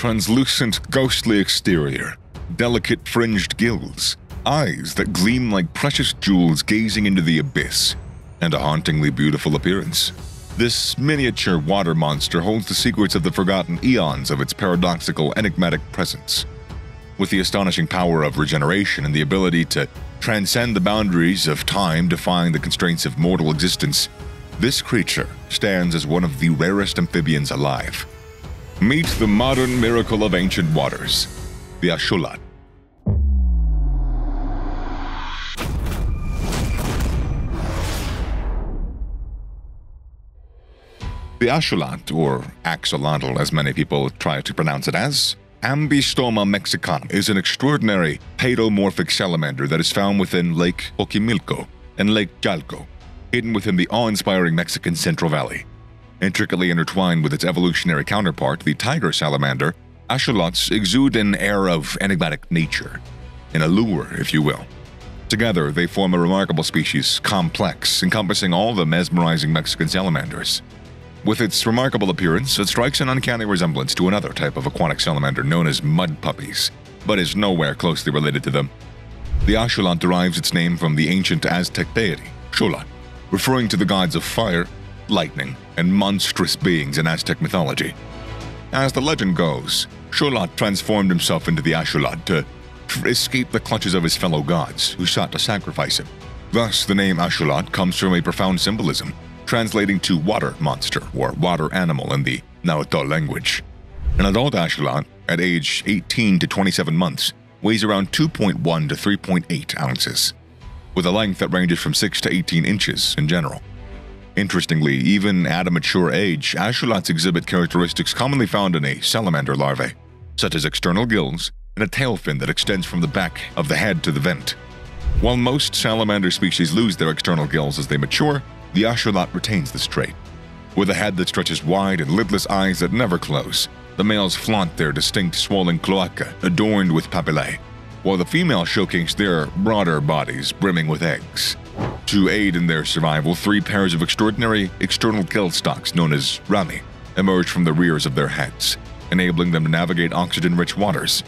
translucent, ghostly exterior, delicate fringed gills, eyes that gleam like precious jewels gazing into the abyss, and a hauntingly beautiful appearance. This miniature water monster holds the secrets of the forgotten eons of its paradoxical, enigmatic presence. With the astonishing power of regeneration and the ability to transcend the boundaries of time, defying the constraints of mortal existence, this creature stands as one of the rarest amphibians alive. Meet the modern miracle of ancient waters, the Axolotl. The Axolotl, or axolotl as many people try to pronounce it as, Ambystoma mexicanum, is an extraordinary paedomorphic salamander that is found within Lake Xochimilco and Lake Chalco, hidden within the awe-inspiring Mexican Central Valley. Intricately intertwined with its evolutionary counterpart, the tiger salamander, axolotls exude an air of enigmatic nature, an allure, if you will. Together, they form a remarkable species, complex, encompassing all the mesmerizing Mexican salamanders. With its remarkable appearance, it strikes an uncanny resemblance to another type of aquatic salamander known as mud puppies, but is nowhere closely related to them. The Axolotl derives its name from the ancient Aztec deity, Xolotl, referring to the gods of fire, lightning, and monstrous beings in Aztec mythology. As the legend goes, Xolotl transformed himself into the Axolotl to escape the clutches of his fellow gods, who sought to sacrifice him. Thus, the name Axolotl comes from a profound symbolism, translating to water monster or water animal in the Nahuatl language. An adult axolotl, at age 18 to 27 months, weighs around 2.1 to 3.8 ounces, with a length that ranges from 6 to 18 inches in general. Interestingly, even at a mature age, axolotls exhibit characteristics commonly found in a salamander larvae, such as external gills and a tail fin that extends from the back of the head to the vent. While most salamander species lose their external gills as they mature, the axolotl retains this trait. With a head that stretches wide and lidless eyes that never close, the males flaunt their distinct swollen cloaca adorned with papillae, while the females showcase their broader bodies brimming with eggs. To aid in their survival, three pairs of extraordinary external gill stalks known as rami emerge from the rears of their heads, enabling them to navigate oxygen-rich waters.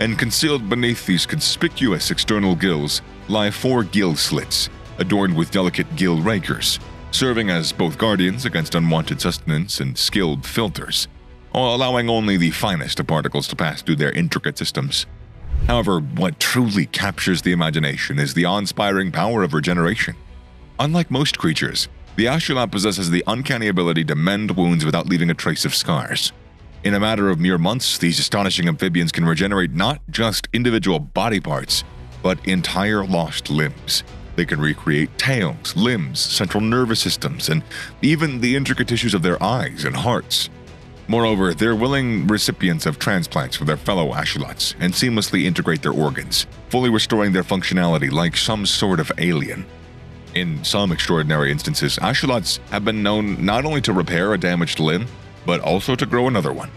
And concealed beneath these conspicuous external gills lie four gill slits, adorned with delicate gill rakers, serving as both guardians against unwanted sustenance and skilled filters, allowing only the finest of particles to pass through their intricate systems. However, what truly captures the imagination is the awe-inspiring power of regeneration. Unlike most creatures, the axolotl possesses the uncanny ability to mend wounds without leaving a trace of scars. In a matter of mere months, these astonishing amphibians can regenerate not just individual body parts, but entire lost limbs. They can recreate tails, limbs, central nervous systems, and even the intricate tissues of their eyes and hearts. Moreover, they're willing recipients of transplants from their fellow axolotls and seamlessly integrate their organs, fully restoring their functionality like some sort of alien. In some extraordinary instances, axolotls have been known not only to repair a damaged limb, but also to grow another one,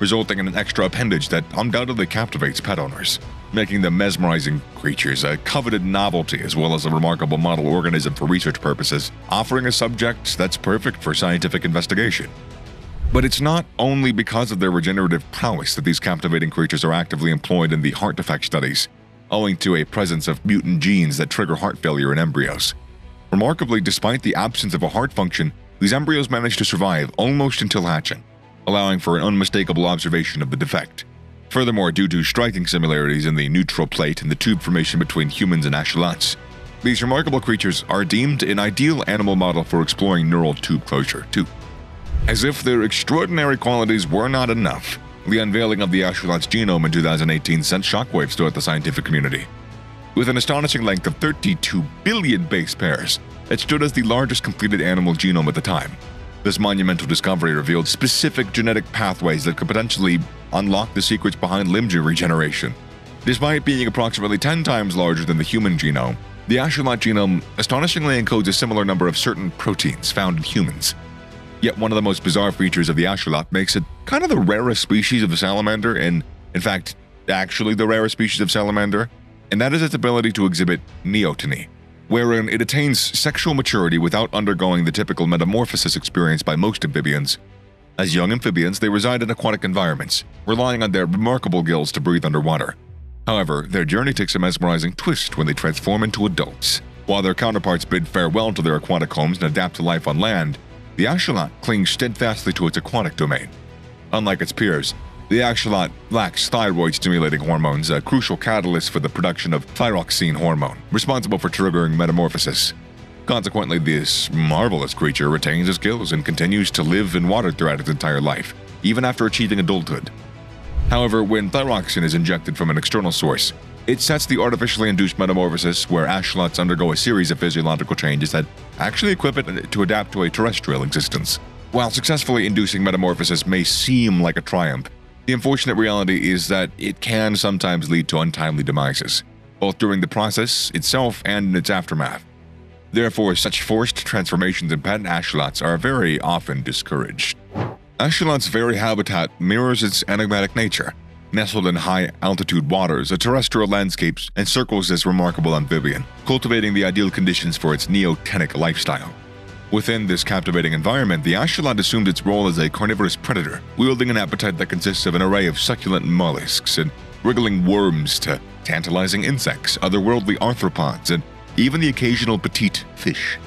resulting in an extra appendage that undoubtedly captivates pet owners, making them mesmerizing creatures, a coveted novelty as well as a remarkable model organism for research purposes, offering a subject that's perfect for scientific investigation. But it's not only because of their regenerative prowess that these captivating creatures are actively employed in the heart defect studies, owing to a presence of mutant genes that trigger heart failure in embryos. Remarkably, despite the absence of a heart function, these embryos manage to survive almost until hatching, allowing for an unmistakable observation of the defect. Furthermore, due to striking similarities in the neutral plate and the tube formation between humans and axolotls, these remarkable creatures are deemed an ideal animal model for exploring neural tube closure, too. As if their extraordinary qualities were not enough, the unveiling of the axolotl's genome in 2018 sent shockwaves throughout the scientific community. With an astonishing length of 32 billion base pairs, it stood as the largest completed animal genome at the time. This monumental discovery revealed specific genetic pathways that could potentially unlock the secrets behind limb regeneration. Despite being approximately 10 times larger than the human genome, the axolotl genome astonishingly encodes a similar number of certain proteins found in humans. Yet one of the most bizarre features of the axolotl makes it kind of the rarest species of salamander, and in fact, actually the rarest species of salamander, and that is its ability to exhibit neoteny, wherein it attains sexual maturity without undergoing the typical metamorphosis experienced by most amphibians. As young amphibians, they reside in aquatic environments, relying on their remarkable gills to breathe underwater. However, their journey takes a mesmerizing twist when they transform into adults. While their counterparts bid farewell to their aquatic homes and adapt to life on land, the axolotl clings steadfastly to its aquatic domain. Unlike its peers, the axolotl lacks thyroid-stimulating hormones, a crucial catalyst for the production of thyroxine hormone, responsible for triggering metamorphosis. Consequently, this marvelous creature retains its gills and continues to live in water throughout its entire life, even after achieving adulthood. However, when thyroxine is injected from an external source, it sets the artificially induced metamorphosis where axolots undergo a series of physiological changes that actually equip it to adapt to a terrestrial existence. While successfully inducing metamorphosis may seem like a triumph, the unfortunate reality is that it can sometimes lead to untimely demises, both during the process itself and in its aftermath. Therefore, such forced transformations in pet axolots are very often discouraged. Axolotls' very habitat mirrors its enigmatic nature. Nestled in high-altitude waters, a terrestrial landscape encircles this remarkable amphibian, cultivating the ideal conditions for its neotenic lifestyle. Within this captivating environment, the axolotl assumes its role as a carnivorous predator, wielding an appetite that consists of an array of succulent mollusks and wriggling worms to tantalizing insects, otherworldly arthropods, and even the occasional petite fish.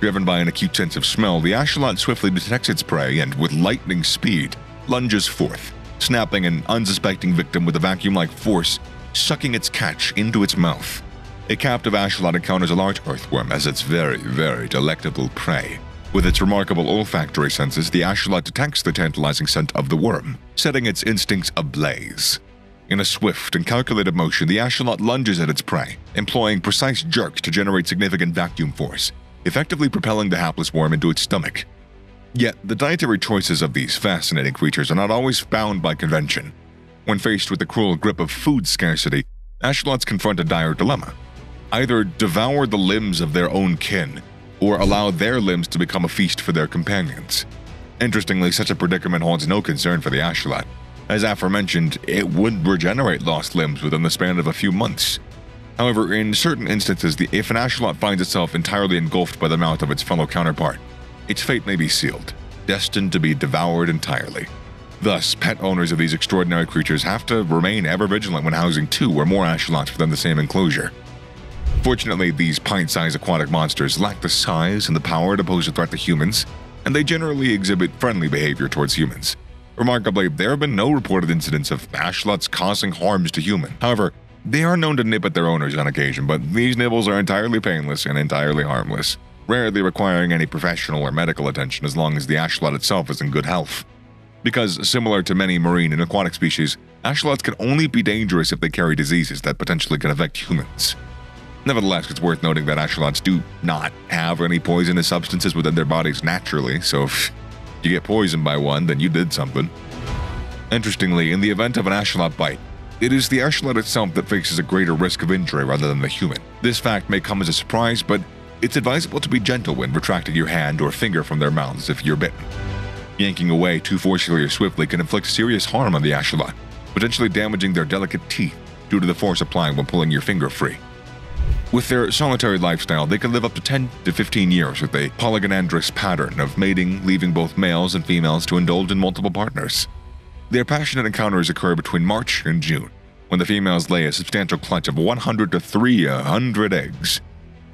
Driven by an acute sense of smell, the axolotl swiftly detects its prey and, with lightning speed, lunges forth, snapping an unsuspecting victim with a vacuum-like force, sucking its catch into its mouth. A captive axolotl encounters a large earthworm as its very, very delectable prey. With its remarkable olfactory senses, the axolotl detects the tantalizing scent of the worm, setting its instincts ablaze. In a swift and calculated motion, the axolotl lunges at its prey, employing precise jerks to generate significant vacuum force, effectively propelling the hapless worm into its stomach. Yet, the dietary choices of these fascinating creatures are not always bound by convention. When faced with the cruel grip of food scarcity, axolots confront a dire dilemma. Either devour the limbs of their own kin, or allow their limbs to become a feast for their companions. Interestingly, such a predicament holds no concern for the axolotl. As aforementioned, it would regenerate lost limbs within the span of a few months. However, in certain instances, if an axolotl finds itself entirely engulfed by the mouth of its fellow counterpart, its fate may be sealed, destined to be devoured entirely. Thus, pet owners of these extraordinary creatures have to remain ever vigilant when housing two or more axolots within the same enclosure. Fortunately, these pint-sized aquatic monsters lack the size and the power to pose a threat to humans, and they generally exhibit friendly behavior towards humans. Remarkably, there have been no reported incidents of axolots causing harms to humans. However, they are known to nip at their owners on occasion, but these nibbles are entirely painless and entirely harmless, rarely requiring any professional or medical attention as long as the axolotl itself is in good health. Because, similar to many marine and aquatic species, axolots can only be dangerous if they carry diseases that potentially can affect humans. Nevertheless, it's worth noting that axolots do not have any poisonous substances within their bodies naturally, so if you get poisoned by one, then you did something. Interestingly, in the event of an axolot bite, it is the axolot itself that faces a greater risk of injury rather than the human. This fact may come as a surprise, but it's advisable to be gentle when retracting your hand or finger from their mouths if you're bitten. Yanking away too forcefully or swiftly can inflict serious harm on the axolot, potentially damaging their delicate teeth due to the force applied when pulling your finger free. With their solitary lifestyle, they can live up to 10 to 15 years with a polygonandrous pattern of mating, leaving both males and females to indulge in multiple partners. Their passionate encounters occur between March and June, when the females lay a substantial clutch of 100 to 300 eggs.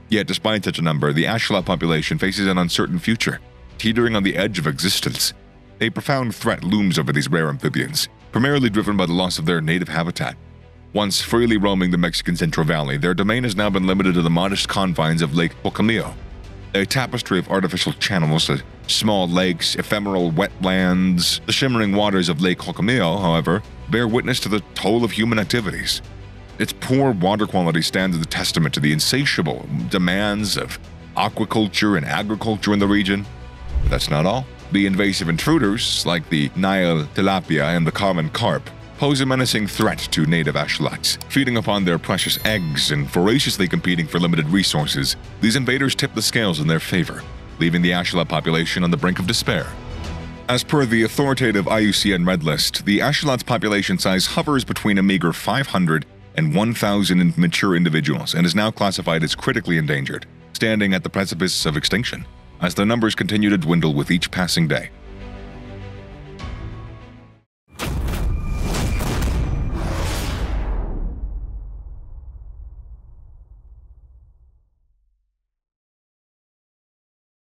Yet, despite such a number, the axolotl population faces an uncertain future, teetering on the edge of existence. A profound threat looms over these rare amphibians, primarily driven by the loss of their native habitat. Once freely roaming the Mexican Central Valley, their domain has now been limited to the modest confines of Lake Xochimilco, a tapestry of artificial channels, small lakes, ephemeral wetlands. The shimmering waters of Lake Xochimilco, however, bear witness to the toll of human activities. Its poor water quality stands as a testament to the insatiable demands of aquaculture and agriculture in the region. But that's not all. The invasive intruders, like the Nile tilapia and the common carp, pose a menacing threat to native axolots. Feeding upon their precious eggs and voraciously competing for limited resources, these invaders tip the scales in their favor, leaving the axolot population on the brink of despair. As per the authoritative IUCN Red List, the axolot's population size hovers between a meager 500 and 1,000 mature individuals and is now classified as critically endangered, standing at the precipice of extinction. as the numbers continue to dwindle with each passing day.